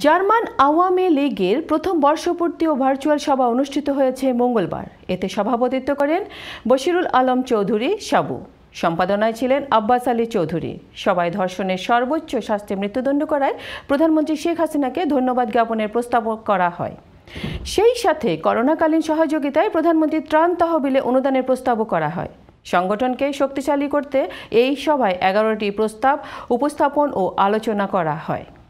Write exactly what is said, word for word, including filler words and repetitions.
German Awami लीगर प्रथम वर्षपूर्ति और virtual सभा अनुष्ठित हो मंगलवार। एते सभापतित्व करें बशीरुल आलम चौधुरी सबू। सम्पादनाय छिलेन आब्बास आली चौधुरी। सबाई धर्षणेर सर्वोच्च शास्ति मृत्युदंड कराय प्रधानमंत्री शेख हासिनाके धन्यवाद ज्ञापनेर प्रस्ताव करा हय। सेई साथे करोनाकालीन सहयोगिताय प्रधानमंत्री त्राण तहबिले अनुदानेर प्रस्ताव करा हय। संगठन के शक्तिशाली करते एई सभाय एगारोटी प्रस्ताव उपस्थापन और आलोचना करा हय।